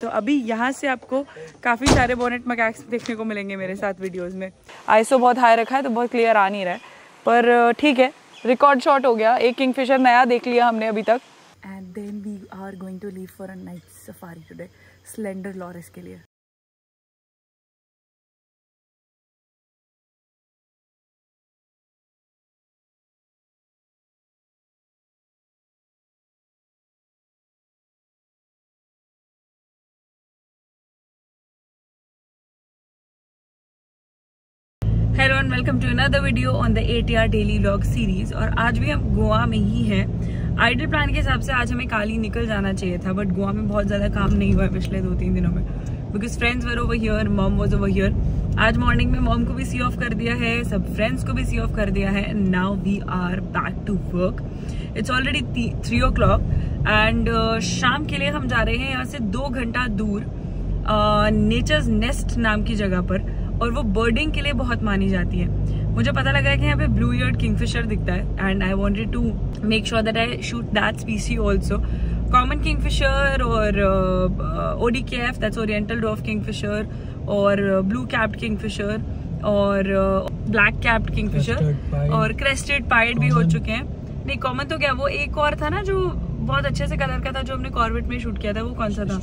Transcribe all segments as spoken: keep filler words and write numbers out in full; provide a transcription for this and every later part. तो अभी यहाँ से आपको काफ़ी सारे बोनेट मकैक्स देखने को मिलेंगे मेरे साथ वीडियोस में। आईएसओ बहुत हाई रखा है तो बहुत क्लियर आ नहीं रहा है, पर ठीक है, रिकॉर्ड शॉट हो गया। एक किंगफिशर नया देख लिया हमने अभी तक। And then we are going to leave for a night safari today slender loris के लिए। Hello and welcome to another video on the ATR daily vlog series. और आज भी हम गोवा में ही हैं। आइडल प्लान के हिसाब से आज हमें कल ही निकल जाना चाहिए था, बट गोवा में बहुत ज़्यादा काम नहीं हुआ पिछले दो तीन दिनों में, because friends were over here, mom was over here. आज मॉर्निंग में मॉम को भी सी ऑफ कर दिया है, सब फ्रेंड्स को भी सी ऑफ कर दिया है। Now we are back to work. It's already three o'clock and शाम के लिए हम जा रहे हैं यहाँ से दो घंटा दूर नेचर्स नेस्ट नाम की जगह पर, और वो बर्डिंग के लिए बहुत मानी जाती है। मुझे पता लगा है कि यहाँ पे ब्लू ईयर्ड किंगफिशर दिखता है and I wanted to make sure that I shoot that स्पीसी also. Common kingfisher और O D K F, that's oriental dwarf kingfisher, और ब्लू कैप्ड किंगफिशर और ब्लैक कैप्ड किंगफिशर और क्रेस्टेड पाइड भी हो चुके हैं। नहीं, कॉमन तो क्या, वो एक और था ना जो बहुत अच्छे से कलर का था जो हमने कॉर्बेट में शूट किया था, वो कौन सा था?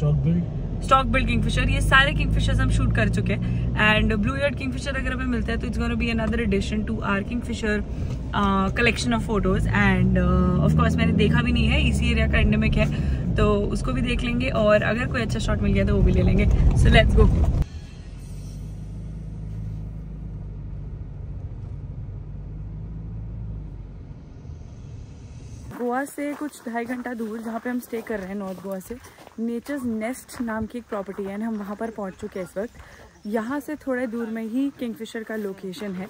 Stork billed kingfisher. ये सारे किंगफिशर्स हम शूट कर चुके हैं। एंड ब्लू ईयर्ड किंगफिशर अगर हमें मिलता है तो it's gonna be another addition to our kingfisher collection of photos. And of course मैंने देखा भी नहीं है, इसी एरिया का एंडेमिक है तो उसको भी देख लेंगे, और अगर कोई अच्छा शॉट मिल गया तो वो भी ले लेंगे। So let's go. गोवा से कुछ ढाई घंटा दूर जहाँ पे हम स्टे कर रहे हैं, नॉर्थ गोवा से, नेचर्स नेस्ट नाम की एक प्रॉपर्टी है एंड हम वहाँ पर पहुँच चुके हैं इस वक्त। यहाँ से थोड़े दूर में ही किंगफिशर का लोकेशन है।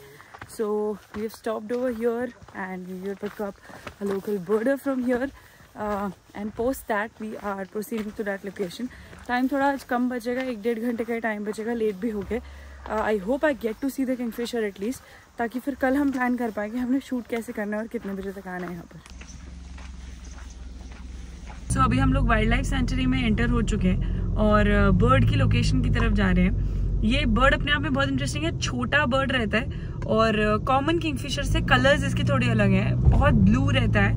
So we have stopped over here and we will pick up a local birder from here and post that we are proceeding to that location. Time थोड़ा आज कम बचेगा, एक डेढ़ घंटे का टाइम बचेगा, लेट भी हो गए। I hope I get to see the kingfisher at least, ताकि फिर कल हम प्लान कर पाएंगे हमने शूट कैसे करना है और कितने बजे तक आना है यहाँ पर। सो so, अभी हम लोग वाइल्ड लाइफ सेंचुरी में एंटर हो चुके हैं और बर्ड की लोकेशन की तरफ जा रहे हैं। ये बर्ड अपने आप में बहुत इंटरेस्टिंग है, छोटा बर्ड रहता है और कॉमन किंगफिशर से कलर्स इसके थोड़े अलग हैं, बहुत ब्लू रहता है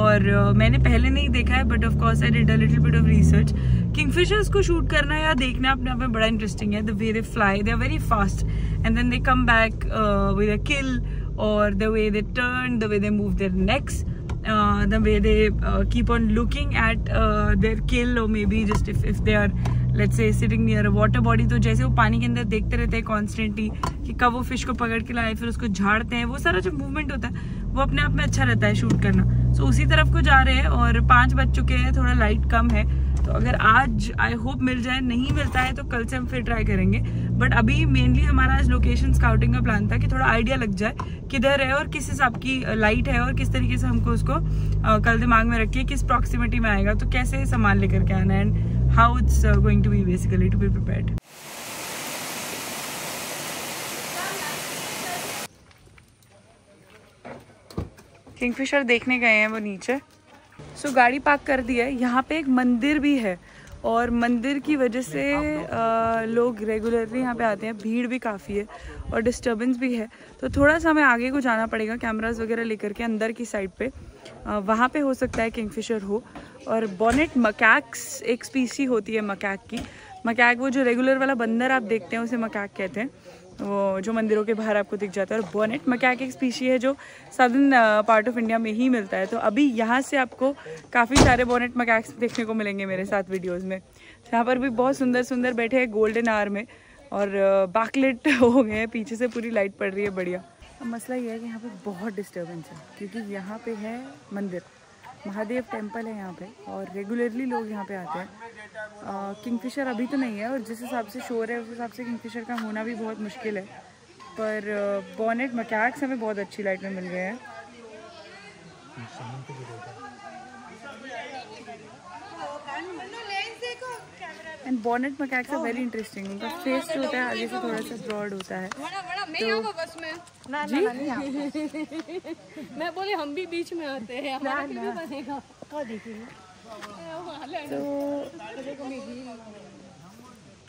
और मैंने पहले नहीं देखा है, but of course I did a little bit of research. Kingfishers को शूट करना या देखना अपने आप में बड़ा इंटरेस्टिंग है। The way they fly, they are very fast and then they come back with a kill, और the way they turn, the way they move their necks, Uh, the way they uh, keep on looking at uh, their kill, or maybe just if if they are, let's say, sitting near a water body, तो जैसे वो पानी के अंदर देखते रहते हैं constantly कि कब वो फिश को पकड़ के लाए, फिर उसको झाड़ते हैं, वो सारा जो मूवमेंट होता है वो अपने आप में अच्छा रहता है शूट करना। सो so, उसी तरफ को जा रहे हैं और पाँच बज चुके हैं, थोड़ा लाइट कम है, तो अगर आज आई होप मिल जाए, नहीं मिलता है तो कल से हम फिर ट्राई करेंगे। बट अभी मेनली हमारा आज लोकेशन स्काउटिंग का प्लान था कि थोड़ा आइडिया लग जाए किधर है और किस हिसाब की लाइट है और किस तरीके से हमको उसको आ, कल दिमाग में रखिए किस प्रॉक्सिमिटी में आएगा, तो कैसे सामान लेकर के आना and how it's going to be basically to be prepared. Kingfisher देखने गए हैं वो नीचे। सो so, गाड़ी पार्क कर दी है। यहाँ पे एक मंदिर भी है और मंदिर की वजह से आ, लोग रेगुलरली यहाँ पे आते हैं, भीड़ भी काफ़ी है और डिस्टर्बेंस भी है, तो थोड़ा सा हमें आगे को जाना पड़ेगा कैमरास वगैरह लेकर के अंदर की साइड पे। आ, वहाँ पे हो सकता है किंगफिशर हो। और बॉनेट मकैक्स एक स्पीसी होती है मकैक की। मकैक वो जो रेगुलर वाला बंदर आप देखते हैं उसे मकैक कहते हैं, वो जो मंदिरों के बाहर आपको दिख जाता है। और बोनेट मकैक एक स्पीशी है जो साउदर्न पार्ट ऑफ इंडिया में ही मिलता है। तो अभी यहाँ से आपको काफ़ी सारे बोनेट मकैक्स देखने को मिलेंगे मेरे साथ वीडियोस में। यहाँ पर भी बहुत सुंदर सुंदर बैठे हैं गोल्डन आवर में और बैकलेट हो गए हैं, पीछे से पूरी लाइट पड़ रही है, बढ़िया। अब मसला ये है कि यहाँ पर बहुत डिस्टर्बेंस है क्योंकि यहाँ पर है मंदिर, महादेव टेम्पल है यहाँ पे और रेगुलरली लोग यहाँ पे आते हैं। किंगफिशर अभी तो नहीं है, और जिस हिसाब से शोर है उस हिसाब से किंगफिशर का होना भी बहुत मुश्किल है, पर बॉनेट मकैक्स हमें बहुत अच्छी लाइट में मिल गए हैं। And bonnet macaques are very interesting. उनका फेस जो होता है आगे से थोड़ा सा ब्रॉड होता है। तो बस में ना ना ना मैं बोले हम भी बीच में आते हैं, हमारा भी बनेगा। तो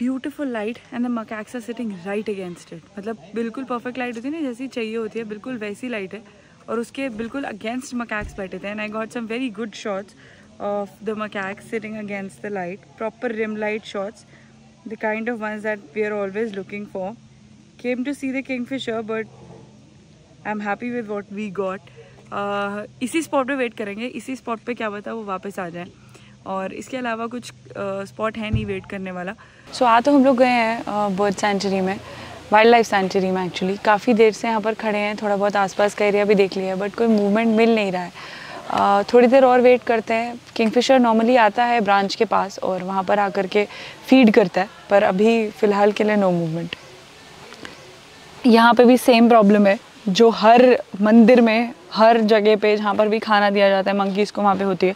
beautiful light and the macaques are sitting right against it. मतलब बिल्कुल perfect light होती है ना जैसी चाहिए होती है, बिल्कुल वैसी light है और उसके बिल्कुल against macaques बैठे थे. And I got some very good shots of the macaques sitting against the light, proper rim light shots, the kind of ones that we are always looking for. Came to see the kingfisher but I'm happy with what we got. Uh, इसी spot पे wait करेंगे, इसी spot पे क्या पता वो वापस आ जाए और इसके अलावा कुछ स्पॉट uh, है नहीं वेट करने वाला. सो so, आ तो हम लोग गए हैं बर्ड सेंचुरी में, वाइल्ड लाइफ सेंचुरी में. एक्चुअली काफ़ी देर से यहाँ पर खड़े हैं, थोड़ा बहुत आसपास का एरिया भी देख लिया है बट कोई मूवमेंट मिल नहीं रहा है. uh, थोड़ी देर और वेट करते हैं. किंगफिशर नॉर्मली आता है ब्रांच के पास और वहाँ पर आकर के फीड करता है पर अभी फ़िलहाल के लिए नो मूवमेंट. यहाँ पर भी सेम प्रॉब्लम है जो हर मंदिर में हर जगह पे जहाँ पर भी खाना दिया जाता है मंकीज़ को वहाँ पे होती है.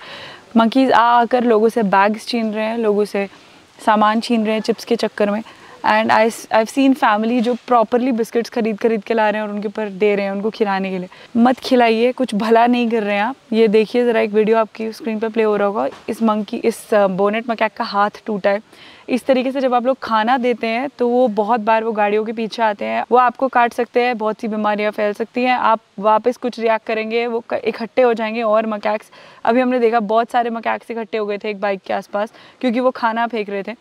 मंकीज़ आ आकर लोगों से बैग्स छीन रहे हैं, लोगों से सामान छीन रहे हैं चिप्स के चक्कर में. And I I've seen family जो प्रॉपरली बिस्किट्स खरीद खरीद के ला रहे हैं और उनके ऊपर दे रहे हैं उनको खिलाने के लिए. मत खिलाइए, कुछ भला नहीं कर रहे हैं आप. ये देखिए ज़रा, एक वीडियो आपकी स्क्रीन पर प्ले हो रहा होगा. इस मंकी इस बोनेट मकैक का हाथ टूटा है. इस तरीके से जब आप लोग खाना देते हैं तो वो बहुत बार वो गाड़ियों के पीछे आते हैं, वो आपको काट सकते हैं, बहुत सी बीमारियां फैल सकती हैं. आप वापस कुछ रिएक्ट करेंगे, वो इकट्ठे हो जाएंगे. और मकैक्स अभी हमने देखा बहुत सारे मकैक्स इकट्ठे हो गए थे एक बाइक के आसपास क्योंकि वो खाना फेंक रहे थे.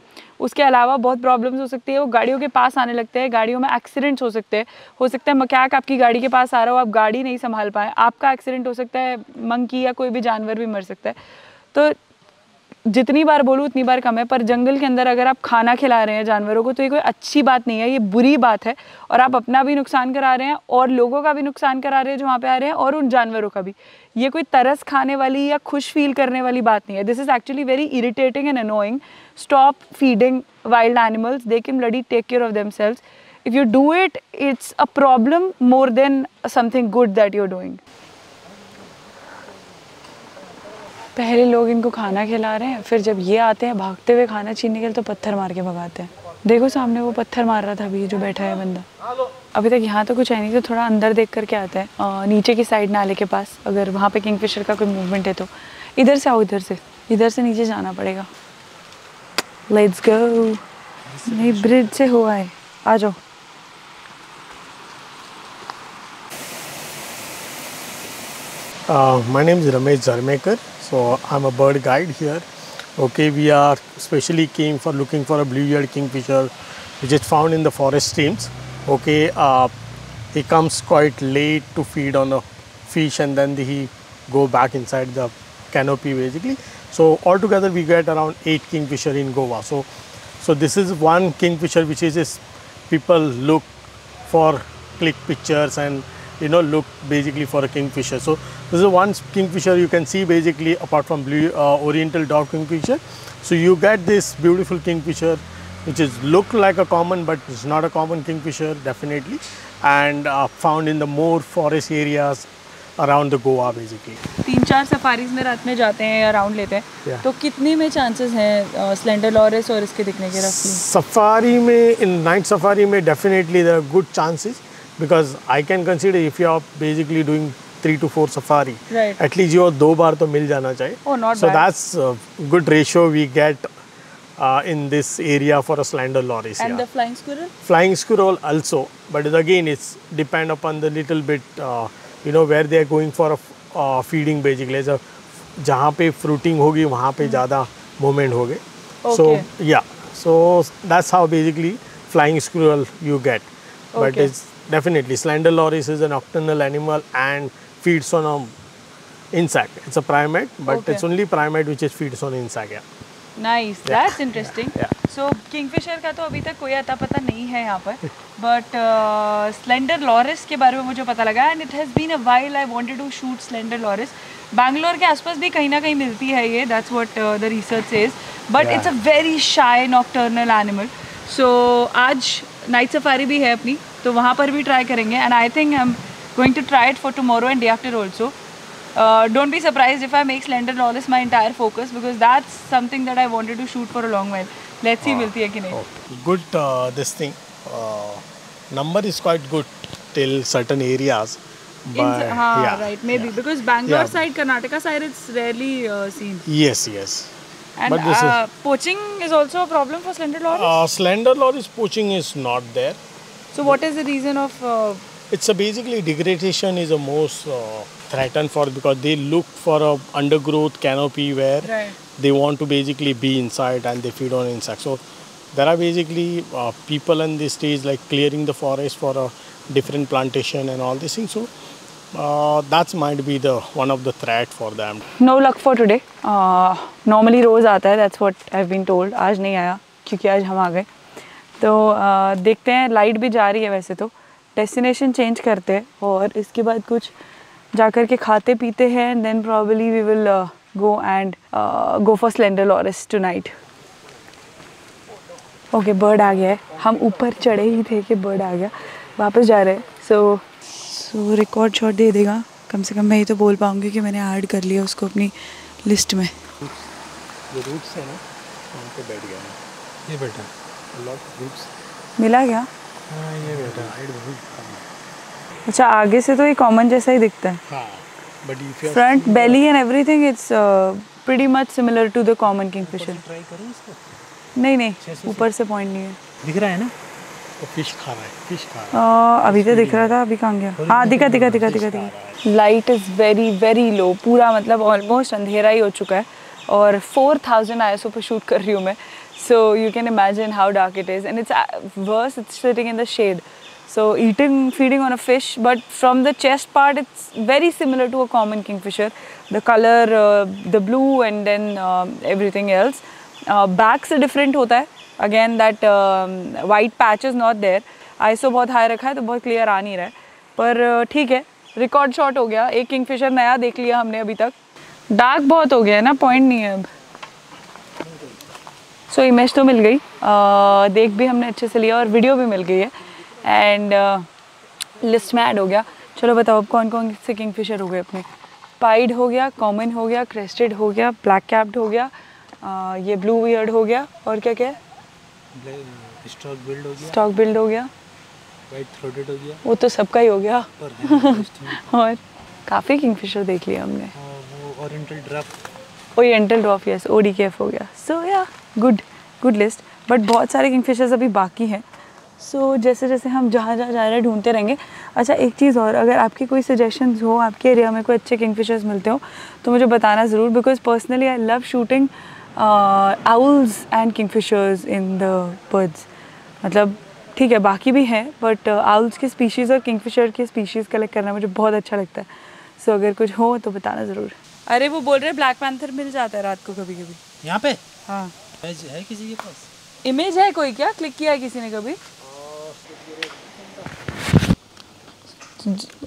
उसके अलावा बहुत प्रॉब्लम्स हो सकती है, वो गाड़ियों के पास आने लगते हैं, गाड़ियों में एक्सीडेंट्स हो सकते हैं. हो सकता है मकैक आपकी गाड़ी के पास आ रहा हो, आप गाड़ी नहीं संभाल पाए, आपका एक्सीडेंट हो सकता है, मंकी या कोई भी जानवर भी मर सकता है. तो जितनी बार बोलूँ उतनी बार कम है पर जंगल के अंदर अगर आप खाना खिला रहे हैं जानवरों को तो ये कोई अच्छी बात नहीं है, ये बुरी बात है. और आप अपना भी नुकसान करा रहे हैं और लोगों का भी नुकसान करा रहे हैं जो वहाँ पे आ रहे हैं और उन जानवरों का भी. ये कोई तरस खाने वाली या खुश फील करने वाली बात नहीं है. This is actually very irritating and annoying. Stop feeding wild animals, they can bloody take care of themselves. If you do it it's a problem more than something good that you are doing. पहले लोग इनको खाना खिला रहे हैं, फिर जब ये आते हैं भागते हुए खाना छीनने के लिए तो पत्थर मार के भगाते हैं. देखो सामने वो पत्थर मार रहा था अभी जो बैठा है बंदा. अभी तक यहाँ तो कुछ है नहीं तो थोड़ा अंदर देख करके आता है. आ, नीचे की साइड नाले के पास अगर वहाँ पे किंगफिशर का कोई मूवमेंट है तो इधर से आओ, इधर से इधर से नीचे जाना पड़ेगा. Let's go. नहीं, ब्रिज से हुआ है, आ जाओ. Uh, my name is Ramesh Dharmaker, so I'm a bird guide here. Okay, we are specially came for looking for a blue-eared kingfisher, which is found in the forest streams. Okay, uh, he comes quite late to feed on a fish, and then he go back inside the canopy basically. So altogether, we get around eight kingfisher in Goa. So, so this is one kingfisher which is, is people look for click pictures and, you know, look basically for a kingfisher. So this is one kingfisher you can see basically apart from blue uh, Oriental Dwarf Kingfisher. So you get this beautiful kingfisher which is look like a common but it's not a common kingfisher definitely, and uh, found in the more forest areas around the Goa basically. तीन चार safaris में रात में जाते हैं या round लेते हैं तो कितने में चांसेस हैं स्लेंडर लॉरिस और इसके दिखने के? रफली सफारी में, इन नाइट सफारी में definitely there are good chances because I can consider if you are basically doing three to four safari, right, at least you do bar to mil jana chahiye. Oh, not so bad. That's a good ratio we get uh, in this area for a slender loris. And yeah, the flying squirrel? Flying squirrel also, but again it's depend upon the little bit uh, you know where they are going for a uh, feeding basically. So jahan pe fruiting hogi wahan pe zyada movement hoge. Okay. So yeah, so that's how basically flying squirrel you get. Okay. But it's definitely slender loris is a nocturnal animal and feeds on a insect. It's a primate, but okay, it's only primate which is feeds on insect. Yeah. Nice. Yeah. That's interesting. Yeah. Yeah. So kingfisher का तो अभी तक कोई अता पता नहीं है यहाँ पर, but uh, slender loris के बारे में मुझे पता लगा and it has been a while I wanted to shoot slender loris. Bangalore के आसपास भी कहीं ना कहीं मिलती है ये. That's what uh, the research says. But yeah, it's a very shy nocturnal animal. So आज नाइट सफारी भी है अपनी तो वहाँ पर भी ट्राई करेंगे. And I think I am going to try it for tomorrow and day after also. Don't be surprise if I make slender loris my entire focus because that's something that I wanted to shoot for a long while. Let's see मिलती है कि नहीं. Good this thing number is quite good till certain areas. हाँ right, maybe because Bangalore side Karnataka side it's rarely seen. Yes yes And but this uh, is poaching is also a problem for slender loris? Uh, slender loris poaching is not there. So what is the reason of? Uh, it's a basically degradation is the most uh, threatened for, because they look for a undergrowth canopy where right. they want to basically be inside and they feed on insects. So there are basically uh, people in this stage like clearing the forest for a different plantation and all these things. So uh, that might be the one of the threat for them. No luck for today. Uh, normally रोज आता है, that's what I've been told. आज नहीं आया क्योंकि आज हम आ गए. तो uh, देखते हैं, लाइट भी जा रही है वैसे तो. डेस्टिनेशन चेंज करते हैं और इसके बाद कुछ जाकर के खाते पीते हैं and then probably we will uh, go and uh, go for slender loris tonight. Okay okay, bird आ गया है. हम ऊपर चढ़े ही थे कि बर्ड आ गया. वापस जा रहे हैं. सो सो रिकॉर्ड शॉट दे देगा. कम से कम मैं ये तो बोल पाऊँगी कि मैंने ऐड कर लिया उसको अपनी लिस्ट में. ये रूट्स है ना, वहाँ पे बैठ गया है. ये बैठा लॉट रूट्स मिला क्या? हाँ ये बैठा. अच्छा आगे से तो ये कॉमन जैसा ही दिखता है. Front belly and everything it's pretty much similar to the common kingfisher. Try करूँ इसको? नहीं नहीं, ऊपर से पॉइंट नहीं है. दिख रहा है ना? तो फिश खा रहा है. फिश खा रहा है. अभी तो दिख रहा था, अभी कहाँ गया? हाँ दिखा दिखा दिखा दिखा दिखा. Light is very very low. पूरा मतलब ऑलमोस्ट अंधेरा ही हो चुका है और four thousand आईएसओ पर शूट कर रही हूँ मैं. So you can imagine how dark it is and it's worse it's sitting in the shade. So eating, feeding on a fish, but from the chest part, it's very similar to a common kingfisher. The color, uh, the blue, and then uh, everything else. Uh, back से different होता है. Again, that uh, white patch is not there. I S O बहुत high रखा है तो बहुत clear आ नहीं रहा है. पर ठीक है, record shot हो गया. एक kingfisher नया देख लिया हमने अभी तक. Dark बहुत हो गया है ना, point नहीं है अब. So image तो मिल गई, uh, देख भी हमने अच्छे से लिया और video भी मिल गई है. एंड लिस्ट uh, में ऐड हो गया. चलो बताओ अब कौन कौन से किंगफिशर हो गए अपने. पाइड हो गया, कॉमन हो गया, क्रेस्टेड हो गया, ब्लैक कैप्ड हो गया, uh, ये ब्लू ईयर्ड हो गया और क्या क्या है? स्टॉक बिल्ड हो गया. स्टॉक बिल्ड हो गया. वाइट थ्रोटेड हो गया. वो तो सबका ही हो गया. और काफ़ी किंगफिशर देख लिया हमने. वो oriental dwarf. Oriental dwarf yes, O D K F हो गया. सो या गुड गुड लिस्ट. बट बहुत सारे किंगफिशर्स अभी बाकी हैं. सो so, जैसे जैसे हम जहाँ जहाँ जा रहे ढूंढते रहेंगे. अच्छा एक चीज़ और, अगर आपकी कोई सजेशंस हो, आपके एरिया में कोई अच्छे किंगफिशर्स मिलते हो तो मुझे बताना ज़रूर, because personally I love shooting owls and kingfishers in the birds. मतलब ठीक है बाकी भी हैं, बट आउल्स की स्पीशीज़ और किंगफिशर की स्पीशीज़ कलेक्ट करना मुझे बहुत अच्छा लगता है. सो so, अगर कुछ हो तो बताना ज़रूर. अरे वो बोल रहे ब्लैक पैंथर मिल जाता है रात को कभी कभी यहाँ पे. हाँ है किसी के पास इमेज है कोई? क्या क्लिक किया है किसी ने कभी?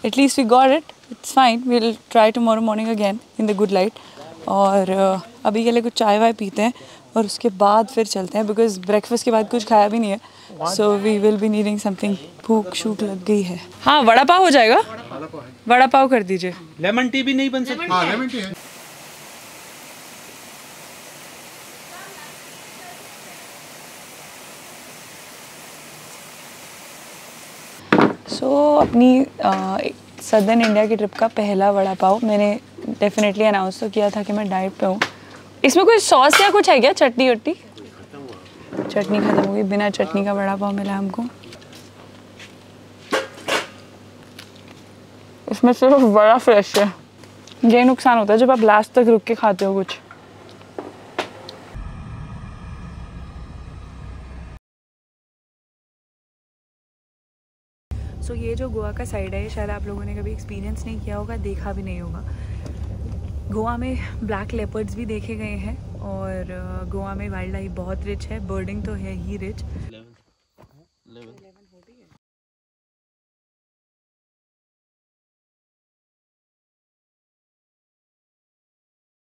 At least we got it. It's fine. We'll try tomorrow morning again in the good light. और अभी के लिए कुछ चाय वाय पीते हैं और उसके बाद फिर चलते हैं, because breakfast के बाद कुछ खाया भी नहीं है. So we will be needing something. भूख शूट लग गई है. हाँ वड़ा पाव हो जाएगा. वड़ा पाव कर दीजिए. लेमन टी भी नहीं बन सकती? हाँ लेमन टी है. सो so, अपनी सदर्न इंडिया की ट्रिप का पहला वड़ा पाव. मैंने डेफिनेटली अनाउंस तो किया था कि मैं डाइट पे हूँ. इसमें कोई सॉस या कुछ है क्या? चटनी वटनी? चटनी खत्म हो गई. बिना चटनी का वड़ा पाव मिला हमको. इसमें सिर्फ बड़ा फ्रेश है. ये नुकसान होता है जब आप लास्ट तक रुक के खाते हो कुछ. सो so, ये जो गोवा का साइड है शायद आप लोगों ने कभी एक्सपीरियंस नहीं किया होगा, देखा भी नहीं होगा. गोवा में ब्लैक लेपर्ड्स भी देखे गए हैं और गोवा में वाइल्ड लाइफ बहुत रिच है. बर्डिंग तो है ही रिच.